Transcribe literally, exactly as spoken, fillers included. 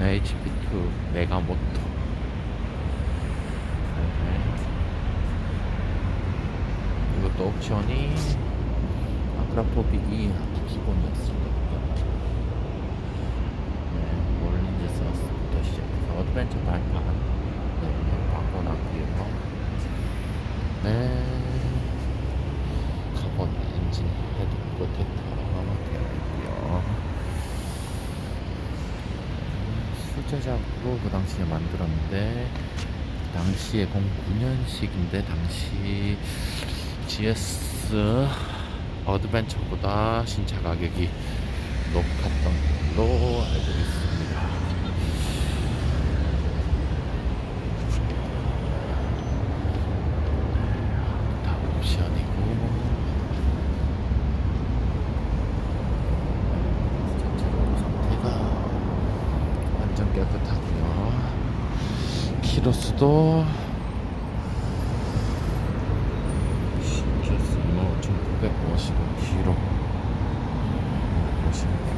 에이치피투 메가모터. 네. 이것도 옵션이 아크라포빅이 기본이었습니다. 네, 몰린즈 서스부터 시작해서 어드벤처 발판, 네, 바꿔놨고요. 네, 카본 엔진 헤드 프로텍터가 되어 있고요. 수제작으로 그 당시에 만들었는데, 당시에 공구 년식인데 당시 지에스 어드벤처보다 신차 가격이 높았던 걸로 알고 있습니다. 다 옵션이고, 깨끗하고요. 키로수도 키로수 뭐 천구백오십오 킬로미터.